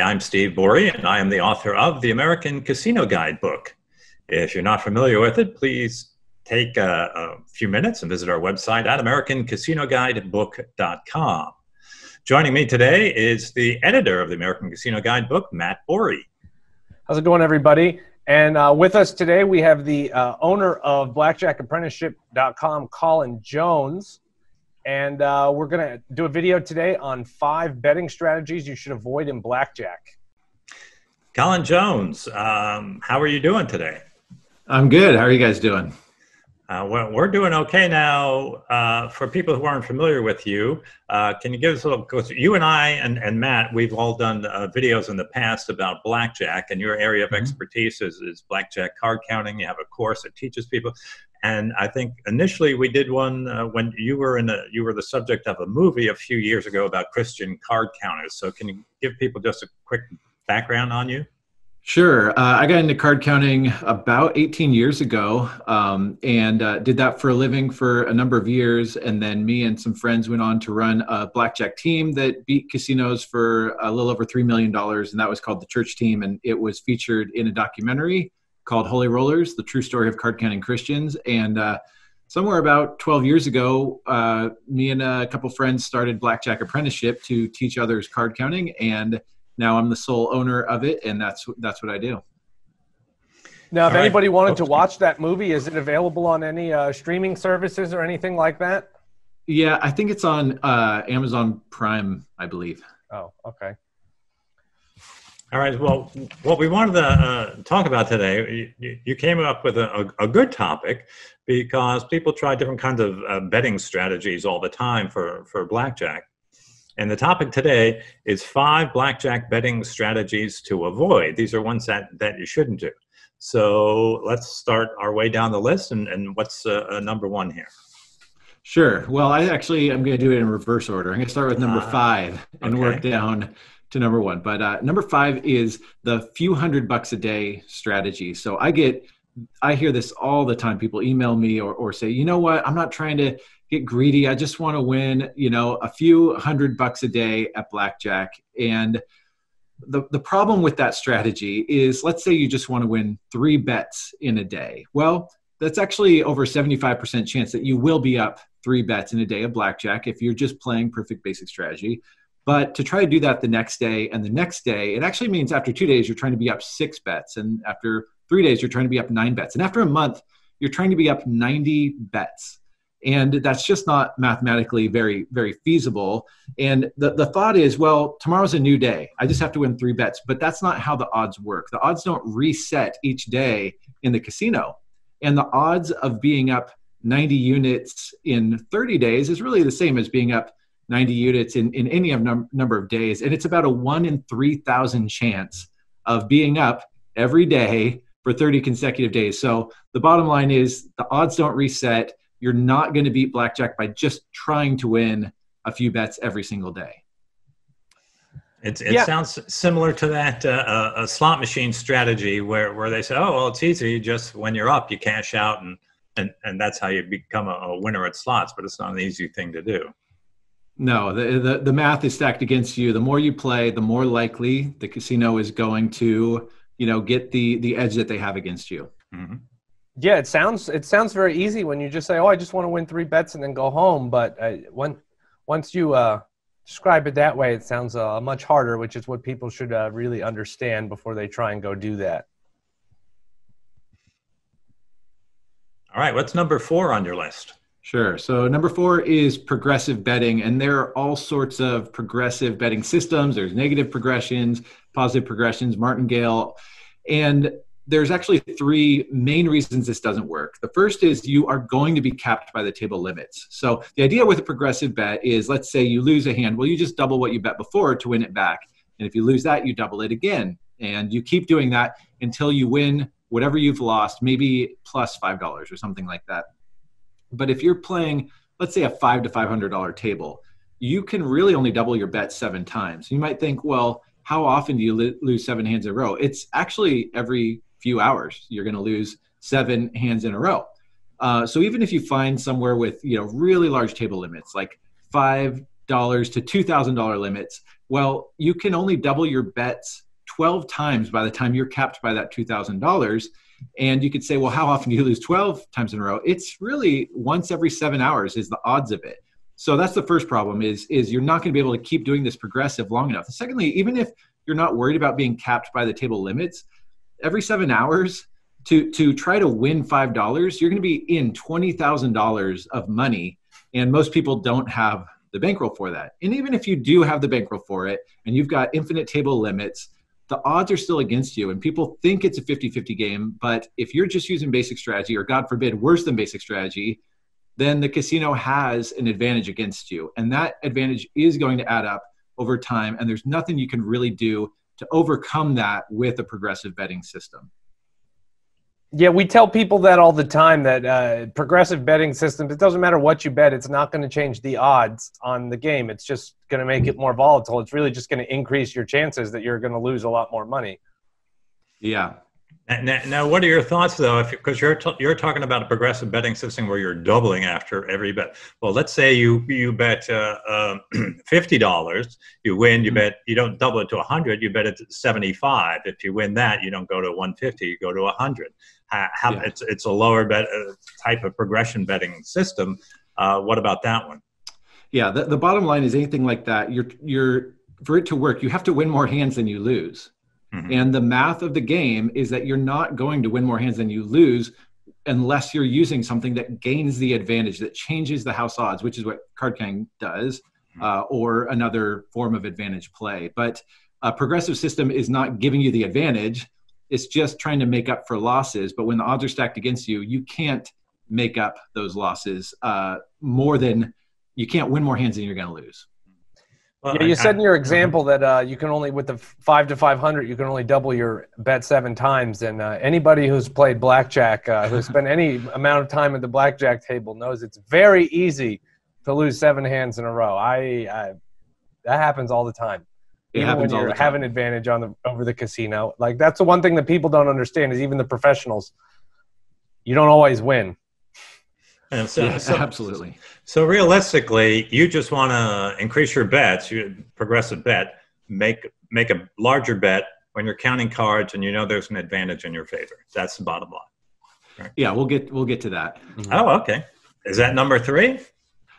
I'm Steve Bourie, and I am the author of the American Casino Guide Book. If you're not familiar with it, please take a few minutes and visit our website at americancasinoguidebook.com. Joining me today is the editor of the American Casino Guide Book, Matt Bourie. How's it going, everybody? And with us today, we have the owner of BlackjackApprenticeship.com, Colin Jones. And we're going to do a video today on 5 betting strategies you should avoid in blackjack. Colin Jones, how are you doing today? I'm good. How are you guys doing? We're doing okay now. For people who aren't familiar with you, can you give us a little, because you and I and Matt, we've all done videos in the past about blackjack, and your area of expertise is blackjack card counting. You have a course that teaches people. And I think initially we did one when you were the subject of a movie a few years ago about Christian card counters. So can you give people just a quick background on you? Sure. I got into card counting about 18 years ago and did that for a living for a number of years. And then me and some friends went on to run a blackjack team that beat casinos for a little over $3 million. And that was called The Church Team. And it was featured in a documentary called Holy Rollers, The True Story of Card Counting Christians. And somewhere about 12 years ago, me and a couple friends started Blackjack Apprenticeship to teach others card counting. And now I'm the sole owner of it, and that's what I do. Now, if anybody wanted to watch that movie, is it available on any streaming services or anything like that? Yeah, I think it's on Amazon Prime, I believe. Oh, okay. All right, well, what we wanted to talk about today, you came up with a good topic because people try different kinds of betting strategies all the time for blackjack. And the topic today is 5 blackjack betting strategies to avoid. These are ones that you shouldn't do. So let's start our way down the list, and what's number 1 here? Sure, well, I'm gonna do it in reverse order. I'm gonna start with number 5 and work down to number 1. But number 5 is the few $100 a day strategy. So I hear this all the time. People email me or say, you know what, I'm not trying to get greedy. I just want to win, a few $100 a day at blackjack. And the problem with that strategy is, let's say you just want to win 3 bets in a day. Well, that's actually over 75% chance that you will be up 3 bets in a day of blackjack if you're just playing perfect basic strategy. But to try to do that the next day and the next day, it actually means after 2 days, you're trying to be up 6 bets. And after 3 days, you're trying to be up 9 bets. And after a month, you're trying to be up 90 bets. And that's just not mathematically very, very feasible. And the thought is, well, tomorrow's a new day. I just have to win 3 bets. But that's not how the odds work. The odds don't reset each day in the casino. And the odds of being up 90 units in 30 days is really the same as being up 90 units in any number of days. And it's about a 1 in 3,000 chance of being up every day for 30 consecutive days. So the bottom line is the odds don't reset. You're not going to beat blackjack by just trying to win a few bets every single day. It sounds similar to that a slot machine strategy where they say, oh, well, it's easy. Just when you're up, you cash out, and that's how you become a winner at slots. But it's not an easy thing to do. No, the math is stacked against you. The more you play, the more likely the casino is going to, get the edge that they have against you. Mm-hmm. Yeah, it sounds very easy when you just say, "Oh, I just want to win 3 bets and then go home." But once you describe it that way, it sounds much harder, which is what people should really understand before they try and go do that. All right, what's number 4 on your list? Sure. So number 4 is progressive betting. And there are all sorts of progressive betting systems. There's negative progressions, positive progressions, martingale. And there's actually 3 main reasons this doesn't work. The first is you are going to be capped by the table limits. So the idea with a progressive bet is, let's say you lose a hand. Well, you just double what you bet before to win it back. And if you lose that, you double it again. And you keep doing that until you win whatever you've lost, maybe plus $5 or something like that. But if you're playing, let's say, a $5 to $500 table, you can really only double your bet 7 times. You might think, well, how often do you lose 7 hands in a row? It's actually every few hours you're going to lose 7 hands in a row. So even if you find somewhere with really large table limits, like $5 to $2,000 limits, well, you can only double your bets 12 times by the time you're capped by that $2,000. And you could say, well, how often do you lose 12 times in a row? It's really once every 7 hours is the odds of it. So that's the first problem is you're not going to be able to keep doing this progressive long enough. Secondly, even if you're not worried about being capped by the table limits, every 7 hours to try to win $5, you're going to be in $20,000 of money. And most people don't have the bankroll for that. And even if you do have the bankroll for it and you've got infinite table limits, the odds are still against you. And people think it's a 50-50 game, but if you're just using basic strategy, or God forbid, worse than basic strategy, then the casino has an advantage against you. And that advantage is going to add up over time. And there's nothing you can really do to overcome that with a progressive betting system. Yeah, we tell people that all the time, that progressive betting systems, it doesn't matter what you bet, it's not going to change the odds on the game. It's just going to make it more volatile. It's really just going to increase your chances that you're going to lose a lot more money. Yeah. Now, what are your thoughts, though, because you're talking about a progressive betting system where you're doubling after every bet. Well, let's say you bet $50, you win, you bet, you don't double it to 100, you bet it to 75. If you win that, you don't go to 150, you go to 100. It's a lower bet type of progression betting system. What about that one? Yeah, the bottom line is anything like that, for it to work, you have to win more hands than you lose. And the math of the game is that you're not going to win more hands than you lose unless you're using something that gains the advantage, that changes the house odds, which is what card counting does, or another form of advantage play. But a progressive system is not giving you the advantage. It's just trying to make up for losses. But when the odds are stacked against you, you can't make up those losses you can't win more hands than you're going to lose. Well, yeah, you said in your example that you can only, with the 5 to 500, you can only double your bet 7 times. And anybody who's played blackjack, who's spent any amount of time at the blackjack table, knows it's very easy to lose 7 hands in a row. That happens all the time. It happens when you have an advantage over the casino. Like, that's the one thing that people don't understand is even the professionals, you don't always win. So, absolutely. So realistically, you just want to increase your bets, your progressive bet, make a larger bet when you're counting cards and you know there's an advantage in your favor. That's the bottom line. Right? Yeah, we'll get to that. Oh, okay. Is that number 3?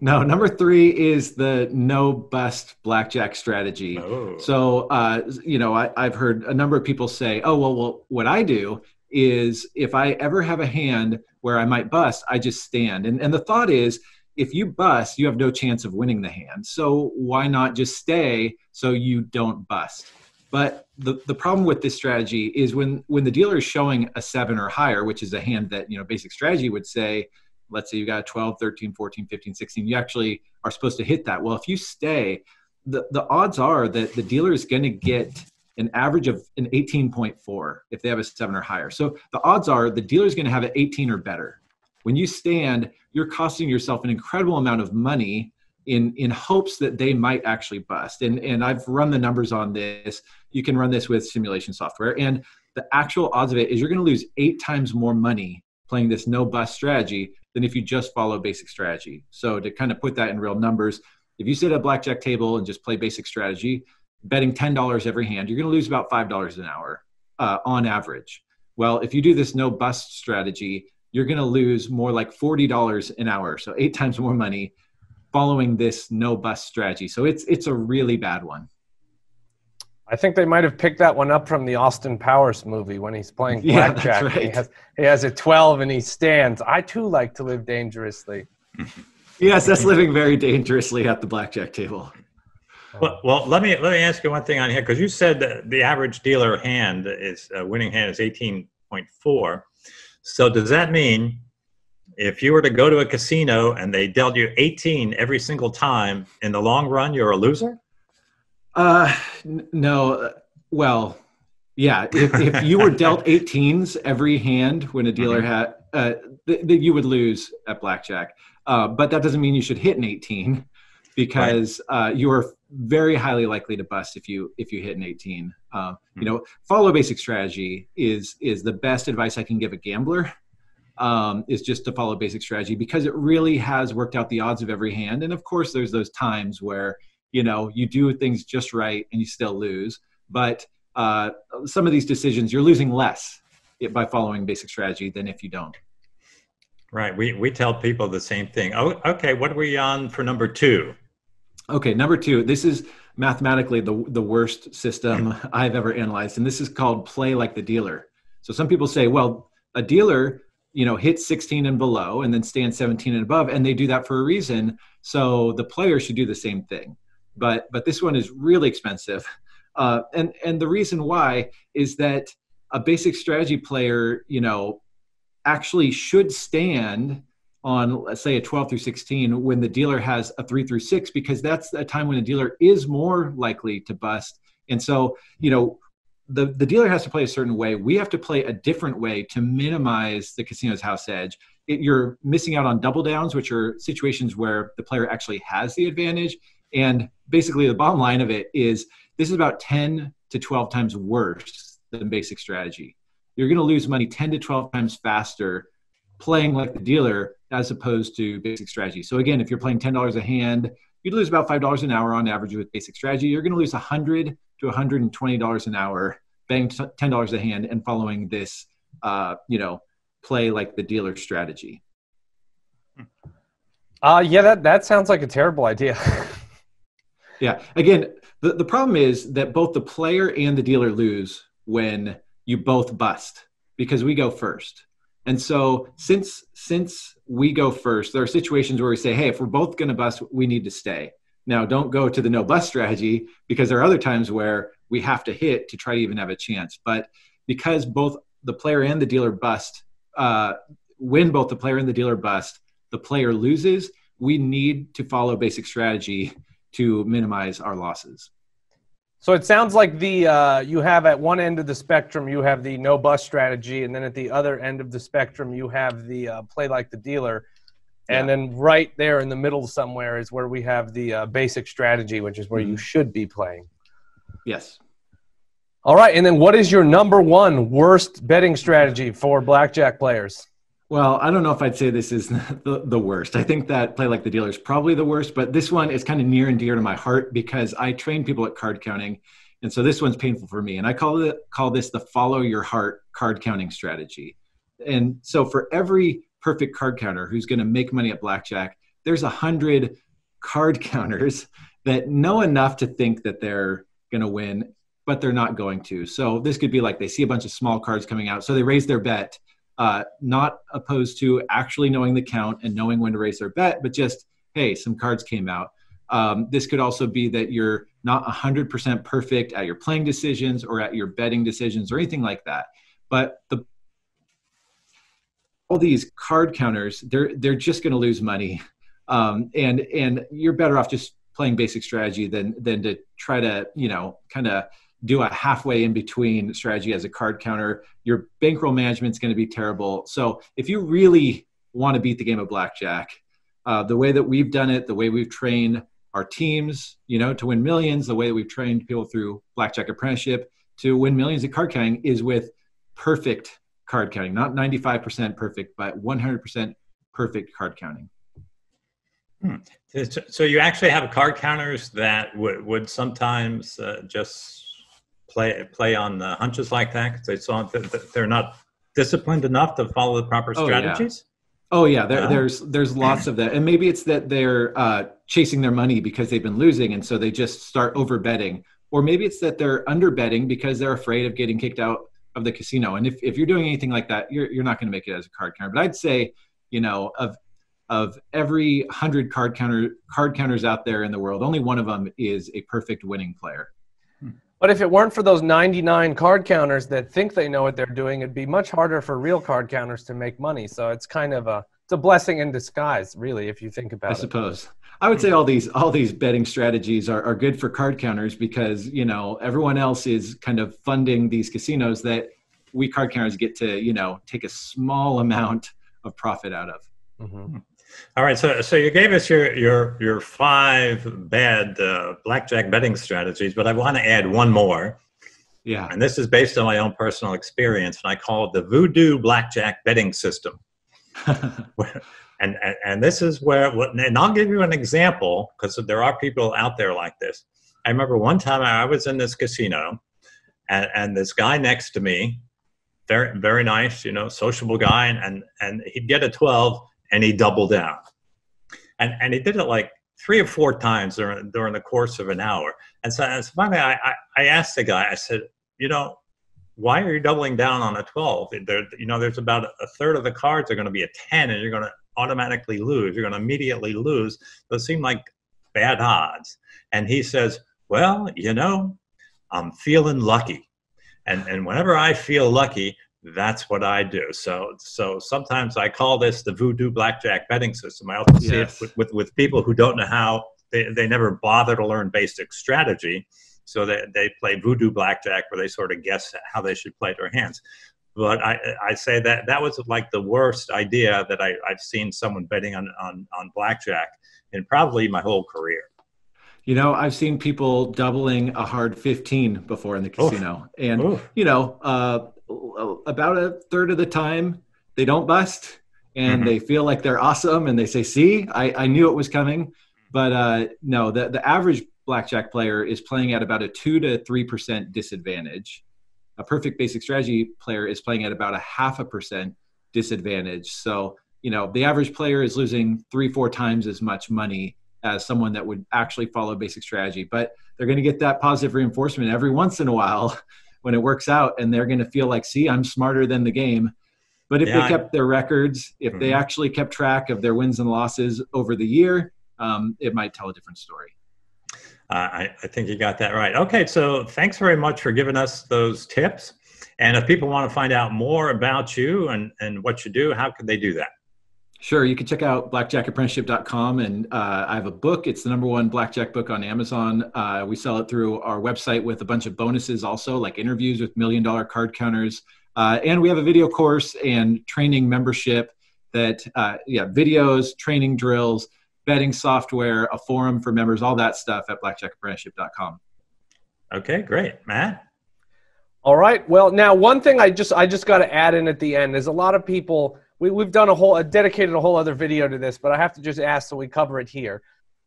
No, number 3 is the no bust blackjack strategy. Oh. So, I've heard a number of people say, oh, well, what I do is if I ever have a hand where I might bust, I just stand. And the thought is, if you bust, you have no chance of winning the hand. So why not just stay so you don't bust? But the problem with this strategy is when the dealer is showing a 7 or higher, which is a hand that, basic strategy would say, let's say you got a 12, 13, 14, 15, 16, you actually are supposed to hit that. Well, if you stay, the odds are that the dealer is going to get an average of an 18.4 if they have a 7 or higher. So the odds are the dealer's going to have an 18 or better. When you stand, you're costing yourself an incredible amount of money in hopes that they might actually bust. And I've run the numbers on this. You can run this with simulation software. And the actual odds of it is you're going to lose 8 times more money playing this no bust strategy than if you just follow basic strategy. So to kind of put that in real numbers, if you sit at a blackjack table and just play basic strategy, betting $10 every hand, you're going to lose about $5 an hour on average. Well, if you do this no bust strategy, you're going to lose more like $40 an hour. So 8 times more money following this no bust strategy. So it's a really bad one. I think they might have picked that one up from the Austin Powers movie when he's playing blackjack. That's right. He has a 12 and he stands. I too like to live dangerously. Yes, that's living very dangerously at the blackjack table. Well, let me ask you one thing on here, because you said that the average dealer hand is winning hand is 18.4. So does that mean if you were to go to a casino and they dealt you 18 every single time, in the long run you're a loser? No. Well, yeah. If you were dealt 18s every hand when a dealer had, you would lose at blackjack. But that doesn't mean you should hit an 18. Because you are very highly likely to bust if you hit an 18. Follow basic strategy is the best advice I can give a gambler. Is just to follow basic strategy because it really has worked out the odds of every hand. And of course, there's those times where you know, you do things just right and you still lose. But some of these decisions, you're losing less by following basic strategy than if you don't. Right. We tell people the same thing. Oh, okay. What are we on for number two? Okay. Number two, this is mathematically the worst system I've ever analyzed. And this is called play like the dealer. So some people say, well, a dealer, you know, hits 16 and below and then stands 17 and above. And they do that for a reason. So the player should do the same thing. But this one is really expensive. And the reason why is that a basic strategy player, you know, actually should stand on, let's say, a 12 through 16 when the dealer has a 3 through 6, because that's a time when the dealer is more likely to bust. And so, you know, the dealer has to play a certain way. We have to play a different way to minimize the casino's house edge. You're missing out on double downs, which are situations where the player actually has the advantage. And basically the bottom line of it is this is about 10 to 12 times worse than basic strategy. You're going to lose money 10 to 12 times faster playing like the dealer as opposed to basic strategy. So again, if you're playing $10 a hand, you'd lose about $5 an hour on average with basic strategy. You're going to lose $100 to $120 an hour betting $10 a hand and following this, you know, play like the dealer strategy. Yeah, that sounds like a terrible idea. Yeah. Again, the problem is that both the player and the dealer lose when you both bust, because we go first. And so since we go first, there are situations where we say, hey, if we're both going to bust, we need to stay. Now, don't go to the no bust strategy, because there are other times where we have to hit to try to even have a chance. But because both the player and the dealer bust, when both the player and the dealer bust, the player loses. We need to follow basic strategy to minimize our losses. So it sounds like the you have at one end of the spectrum, you have the no bust strategy, and then at the other end of the spectrum, you have the play like the dealer. And then right there in the middle somewhere is where we have the basic strategy, which is where you should be playing. Yes. All right. And then what is your number one worst betting strategy for blackjack players? Well, I don't know if I'd say this is the worst. I think that play like the dealer is probably the worst, but this one is kind of near and dear to my heart because I train people at card counting. And so this one's painful for me. And I call this the follow your heart card counting strategy. And so for every perfect card counter who's going to make money at blackjack, there's 100 card counters that know enough to think that they're going to win, but they're not going to. So this could be like they see a bunch of small cards coming out, so they raise their bet. Not opposed to actually knowing the count and knowing when to raise their bet, but just, hey, some cards came out. This could also be that you're not 100% perfect at your playing decisions or at your betting decisions or anything like that. But all these card counters, they're just going to lose money. And you're better off just playing basic strategy than to try to, you know, kind of do a halfway in between strategy as a card counter. Your bankroll management is going to be terrible. So if you really want to beat the game of blackjack, the way that we've done it, the way we've trained our teams, you know, to win millions, the way that we've trained people through Blackjack Apprenticeship to win millions at card counting is with perfect card counting, not 95% perfect, but 100% perfect card counting. So you actually have card counters that would sometimes just play on the hunches like that because they saw that they're not disciplined enough to follow the proper strategies. Yeah. Oh yeah, there's lots of that, and maybe it's that they're chasing their money because they've been losing, and so they just start over betting, or maybe it's that they're under betting because they're afraid of getting kicked out of the casino. And if you're doing anything like that, you're not going to make it as a card counter. But I'd say, you know, of every 100 card counters out there in the world, only one of them is a perfect winning player. But if it weren't for those 99 card counters that think they know what they're doing, it'd be much harder for real card counters to make money. So it's kind of a blessing in disguise, really, if you think about it. I suppose. I would say all these betting strategies are good for card counters because, you know, everyone else is kind of funding these casinos that we card counters get to, you know, take a small amount of profit out of. Mm-hmm. All right, so you gave us your five bad blackjack betting strategies, but I want to add one more. Yeah. And this is based on my own personal experience, and I call it the voodoo blackjack betting system, where, And this is where, and I'll give you an example, because there are people out there like this. I remember one time I was in this casino, and this guy next to me, very, very nice, you know, sociable guy, and he'd get a 12 and he'd double down. And he did it like 3 or 4 times during the course of an hour. And so finally I asked the guy, I said, you know, why are you doubling down on a 12? You know, there's about a third of the cards are going to be a 10 and you're going to automatically lose. You're going to immediately lose. Those seem like bad odds. And he says, well, you know, I'm feeling lucky. And whenever I feel lucky, that's what I do. So sometimes I call this the voodoo blackjack betting system. I often see it with people who don't know how, they never bother to learn basic strategy. So they play voodoo blackjack where they sort of guess how they should play their hands. But I say that that was like the worst idea that I've seen someone betting on blackjack in probably my whole career. You know, I've seen people doubling a hard 15 before in the casino. Oof. And, oof, you know, about a third of the time they don't bust and they feel like they're awesome and they say, see, I knew it was coming. But no, the average blackjack player is playing at about a 2 to 3% disadvantage. A perfect basic strategy player is playing at about a 0.5% disadvantage. So, you know, the average player is losing 3 or 4 times as much money as someone that would actually follow basic strategy, but they're going to get that positive reinforcement every once in a while when it works out. And they're going to feel like, see, I'm smarter than the game. But if they kept their records, if they actually kept track of their wins and losses over the year, it might tell a different story. I think you got that right. Okay, so thanks very much for giving us those tips. And if people want to find out more about you and what you do, how could they do that? Sure, you can check out blackjackapprenticeship.com, and I have a book. It's the #1 blackjack book on Amazon. We sell it through our website with a bunch of bonuses also, like interviews with $1 million card counters. And we have a video course and training membership that, videos, training drills, betting software, a forum for members, all that stuff at blackjackapprenticeship.com. Okay, great. Matt? All right. Well, now one thing I just got to add in at the end is a lot of people, we've done dedicated a whole other video to this, but I have to just ask so we cover it here.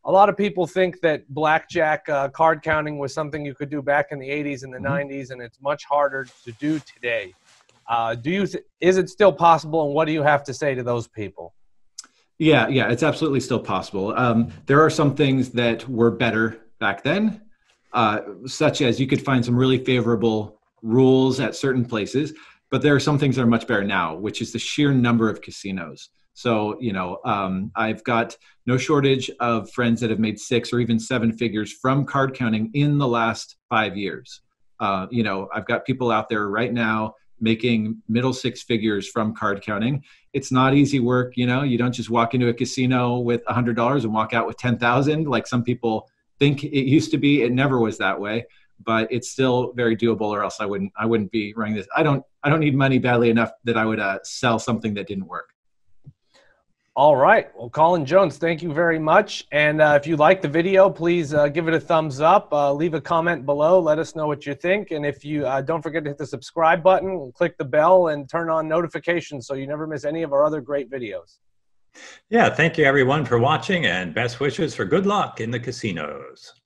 A lot of people think that blackjack card counting was something you could do back in the 80s and the 90s, and it's much harder to do today. Is it still possible, and what do you have to say to those people? Yeah, it's absolutely still possible. There are some things that were better back then, such as you could find some really favorable rules at certain places, but there are some things that are much better now, which is the sheer number of casinos. So, you know, I've got no shortage of friends that have made 6 or even 7 figures from card counting in the last 5 years. You know, I've got people out there right now making middle 6 figures from card counting. It's not easy work, you know. You don't just walk into a casino with $100 and walk out with $10,000 like some people think it used to be. It never was that way, but it's still very doable, or else I wouldn't be running this. I don't need money badly enough that I would sell something that didn't work. All right. Well, Colin Jones, thank you very much. And if you like the video, please give it a thumbs up. Leave a comment below. Let us know what you think. And if you don't forget to hit the subscribe button, click the bell, and turn on notifications so you never miss any of our other great videos. Yeah, thank you, everyone, for watching, and best wishes for good luck in the casinos.